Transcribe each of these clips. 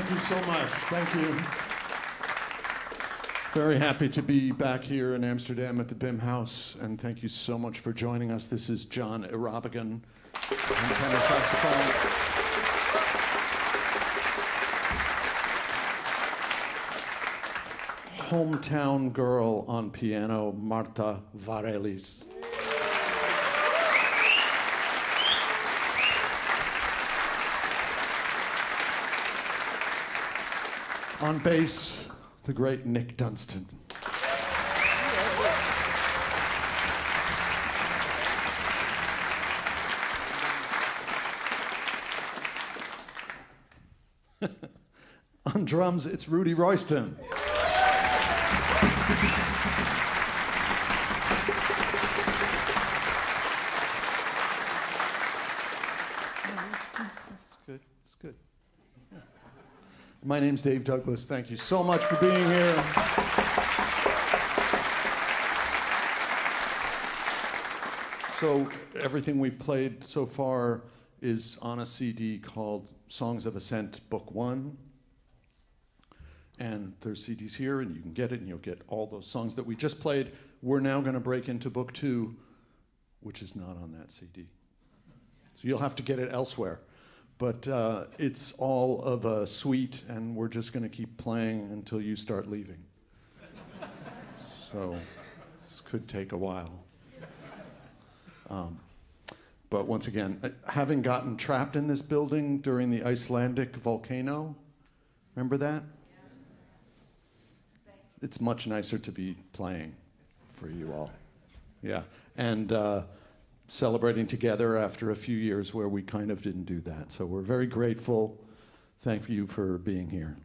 Thank you so much. Thank you. Very happy to be back here in Amsterdam at the BIM House, and thank you so much for joining us. This is Jon Irabagon on tenor saxophone. Hometown girl on piano, Marta Warelis. On bass, the great Nick Dunstan. On drums, it's Rudy Royston. It's good. My name's Dave Douglas. Thank you so much for being here. So everything we've played so far is on a CD called Songs of Ascent, Book 1. And there's CDs here, and you can get it, and you'll get all those songs that we just played. We're now going to break into Book 2, which is not on that CD. So you'll have to get it elsewhere. But it's all of a suite, and we're just going to keep playing until you start leaving. So this could take a while. But once again, having gotten trapped in this building during the Icelandic volcano, remember that? It's much nicer to be playing for you all. Yeah, and celebrating together after a few years where we kind of didn't do that. So we're very grateful. Thank you for being here.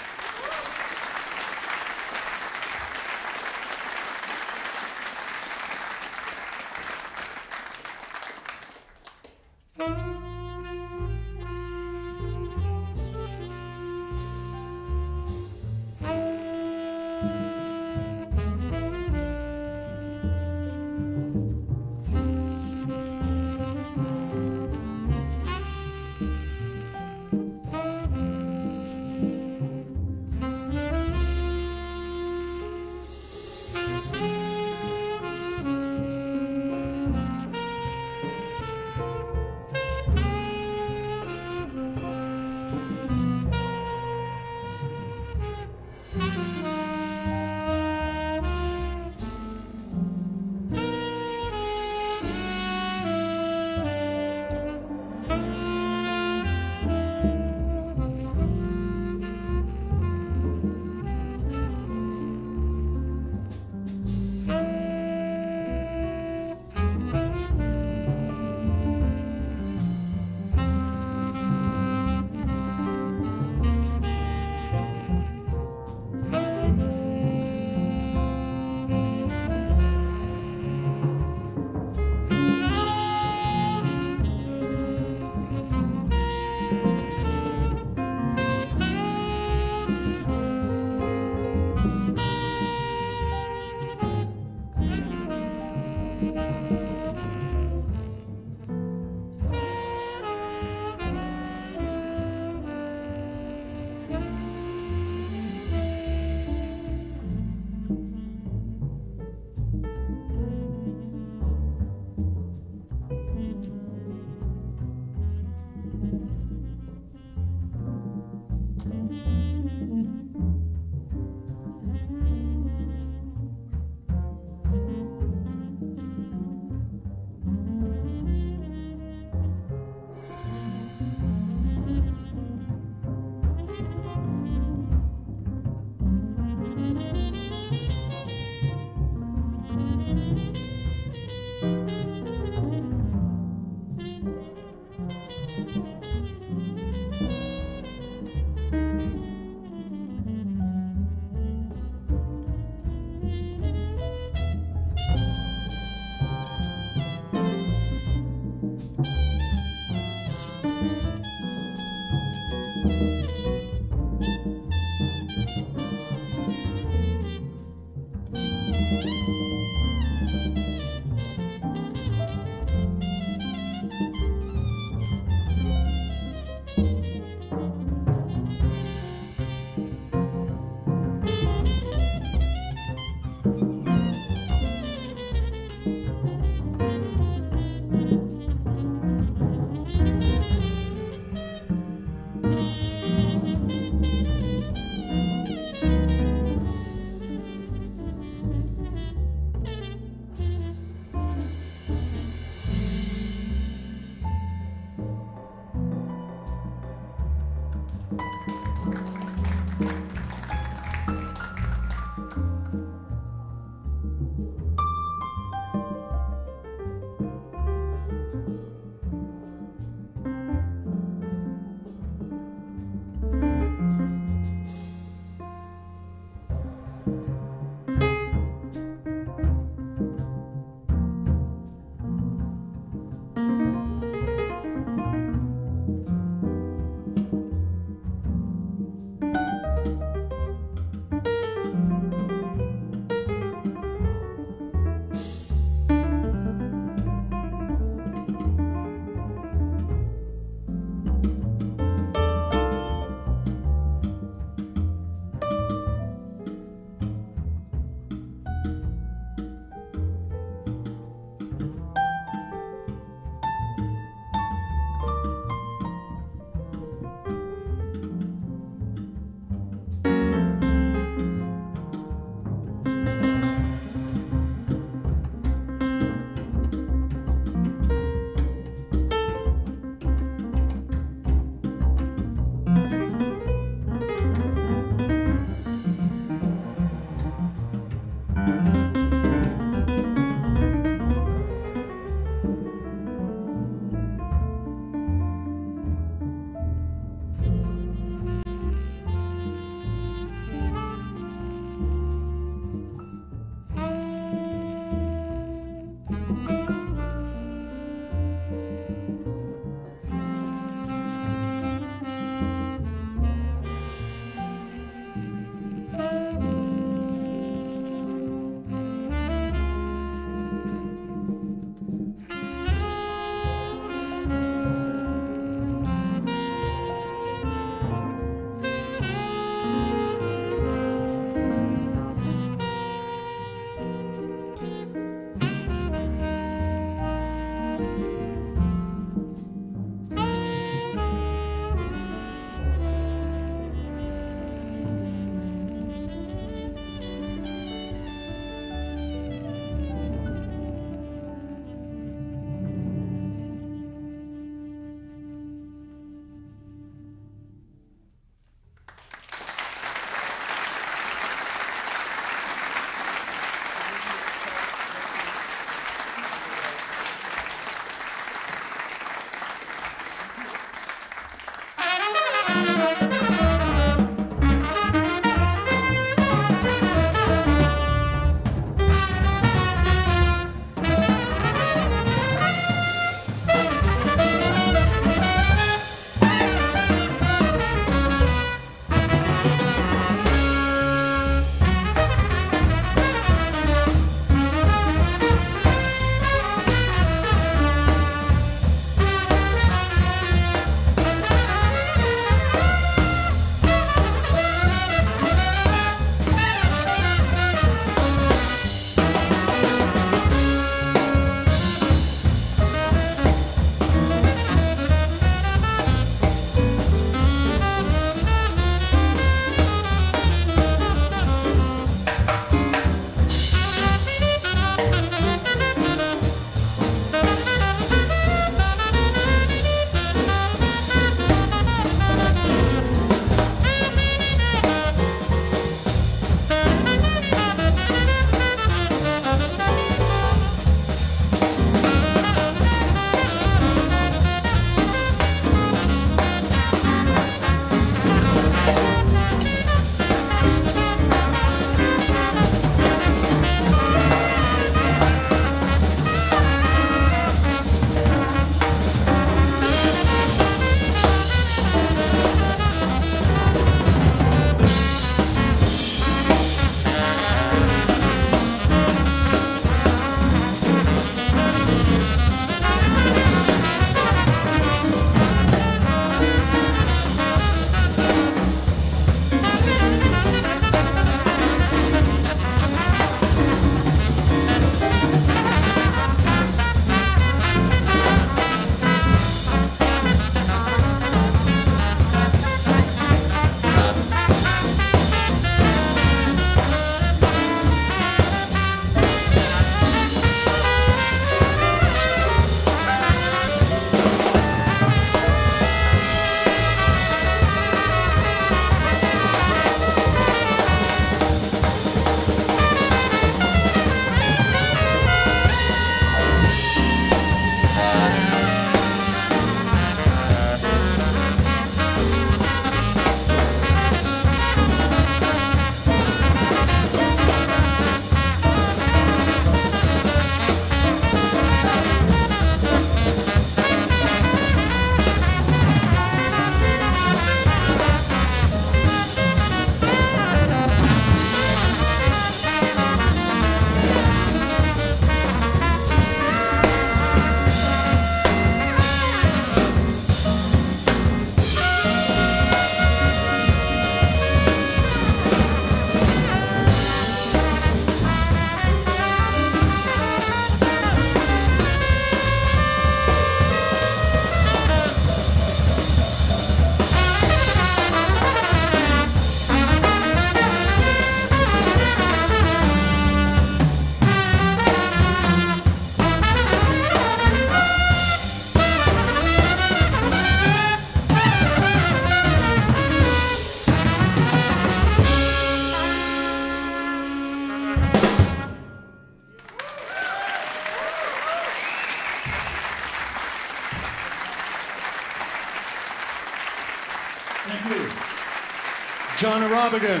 Jon Irabagon.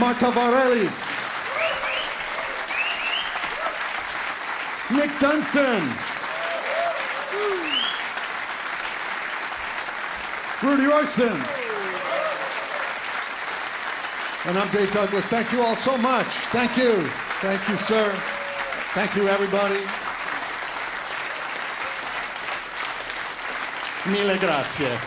Marta Warelis. Nick Dunstan. Rudy Royston. And I'm Dave Douglas. Thank you all so much. Thank you. Thank you, sir. Thank you, everybody. Mille grazie.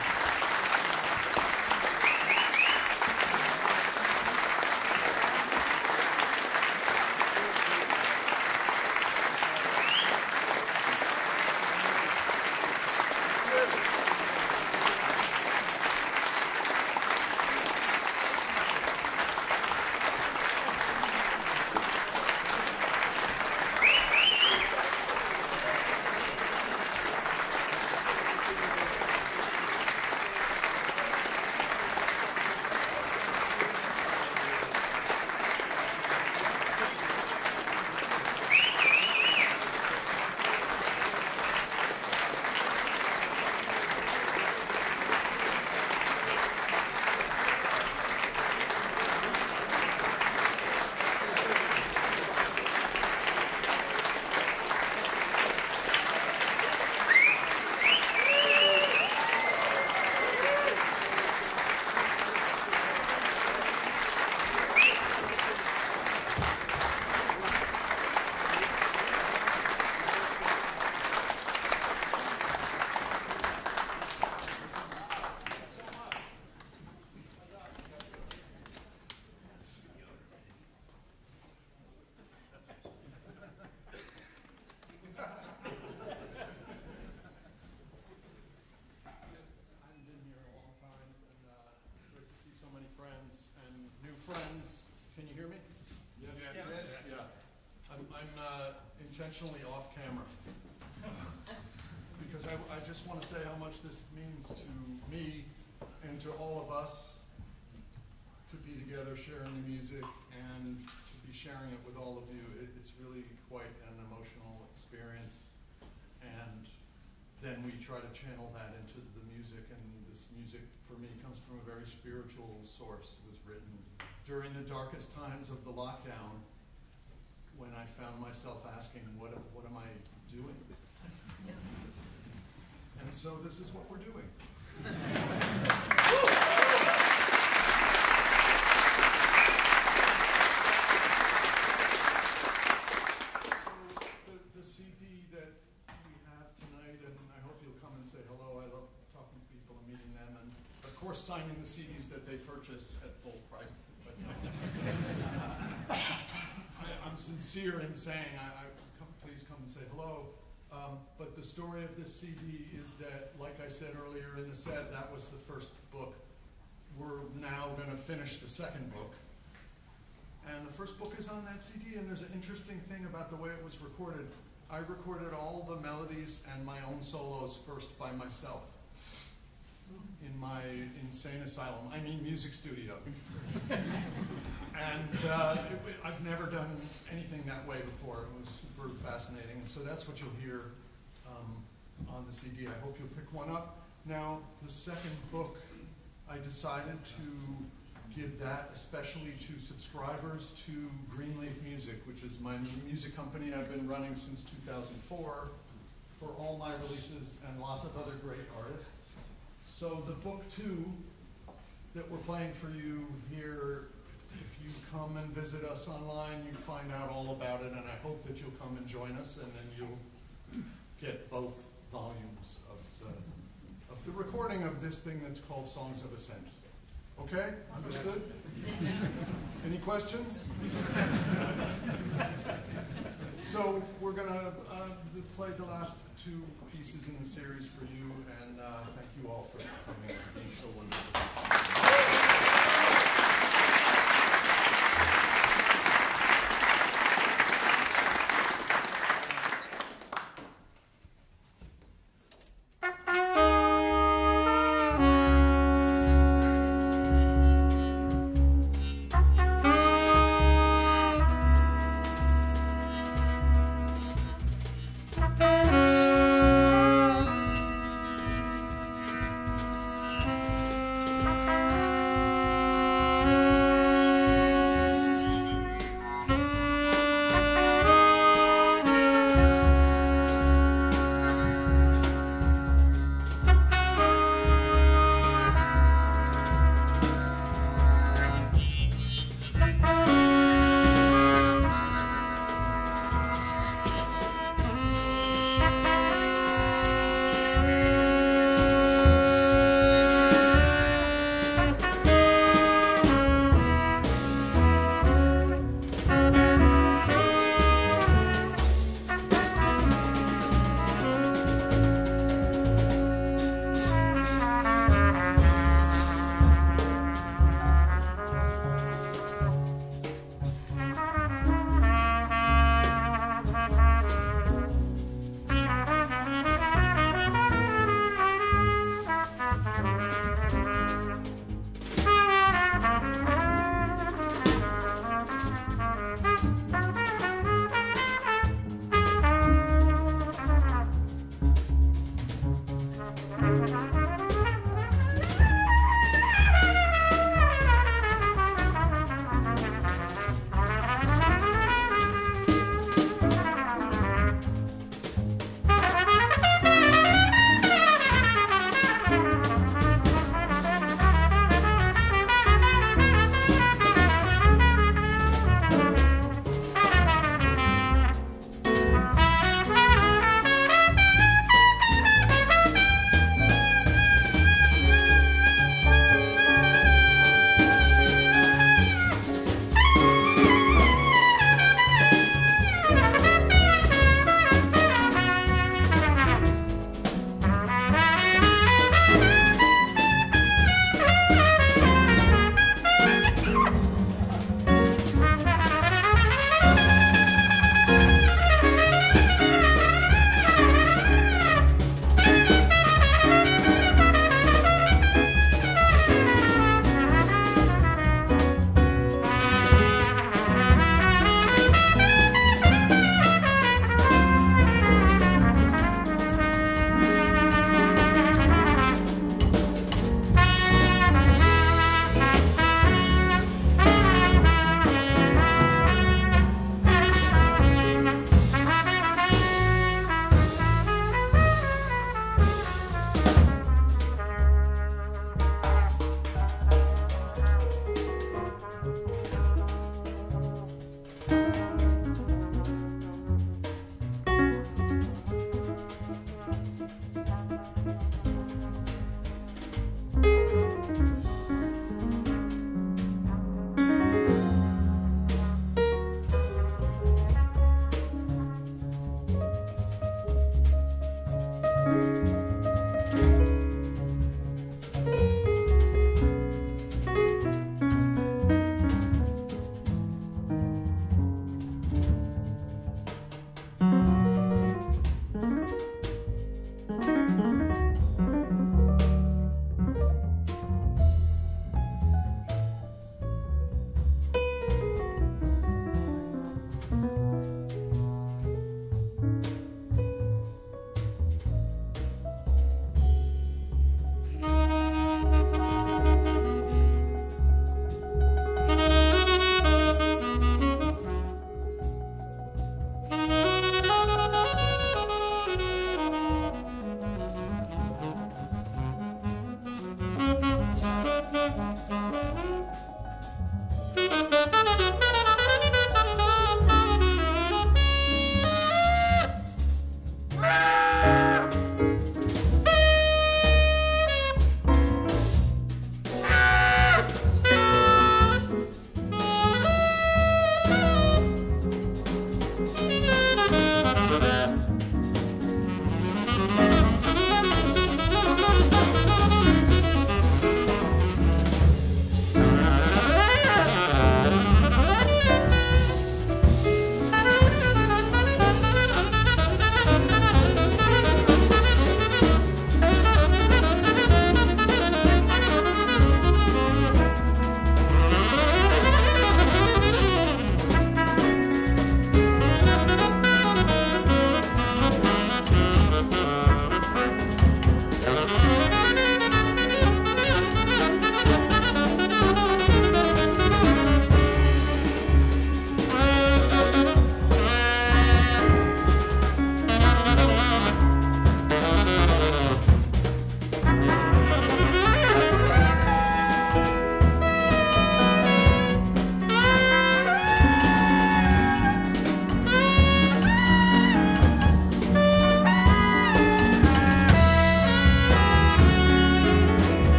Intentionally off camera because I just want to say how much this means to me and to all of us to be together sharing the music and to be sharing it with all of you. It's really quite an emotional experience, and then we try to channel that into the music, and this music for me comes from a very spiritual source. It was written during the darkest times of the lockdown, when I found myself asking, what am I doing? And so this is what we're doing. So the CD that we have tonight, and I hope you'll come and say hello. I love talking to people and meeting them, and of course signing the CDs that they purchase at full price. But I'm sincere in saying, please come and say hello. But the story of this CD is that, like I said earlier in the set, that was the first book. We're now going to finish the second book. And the first book is on that CD, and there's an interesting thing about the way it was recorded. I recorded all the melodies and my own solos first by myself in my insane asylum. I mean music studio. And I've never done anything that way before. It was super fascinating. So that's what you'll hear on the CD. I hope you'll pick one up. Now, the second book, I decided to give that especially to subscribers to Greenleaf Music, which is my music company I've been running since 2004 for all my releases and lots of other great artists. So the book two that we're playing for you here, if you come and visit us online, you find out all about it, and I hope that you'll come and join us, and then you'll get both volumes of the recording of this thing that's called Songs of Ascent. Okay? Understood? Any questions? So we're going to play the last two pieces in the series for you, and thank you all for coming and being so wonderful.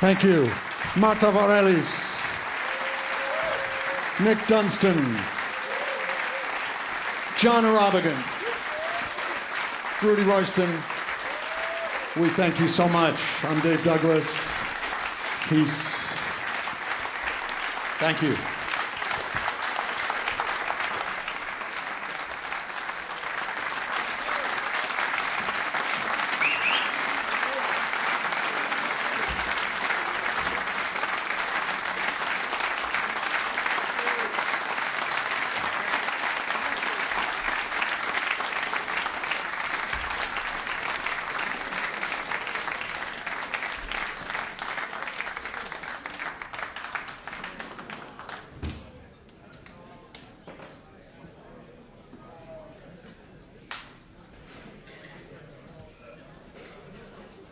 Thank you. Marta Warelis. Nick Dunstan. Jon Irabagon. Rudy Royston. We thank you so much. I'm Dave Douglas. Peace. Thank you.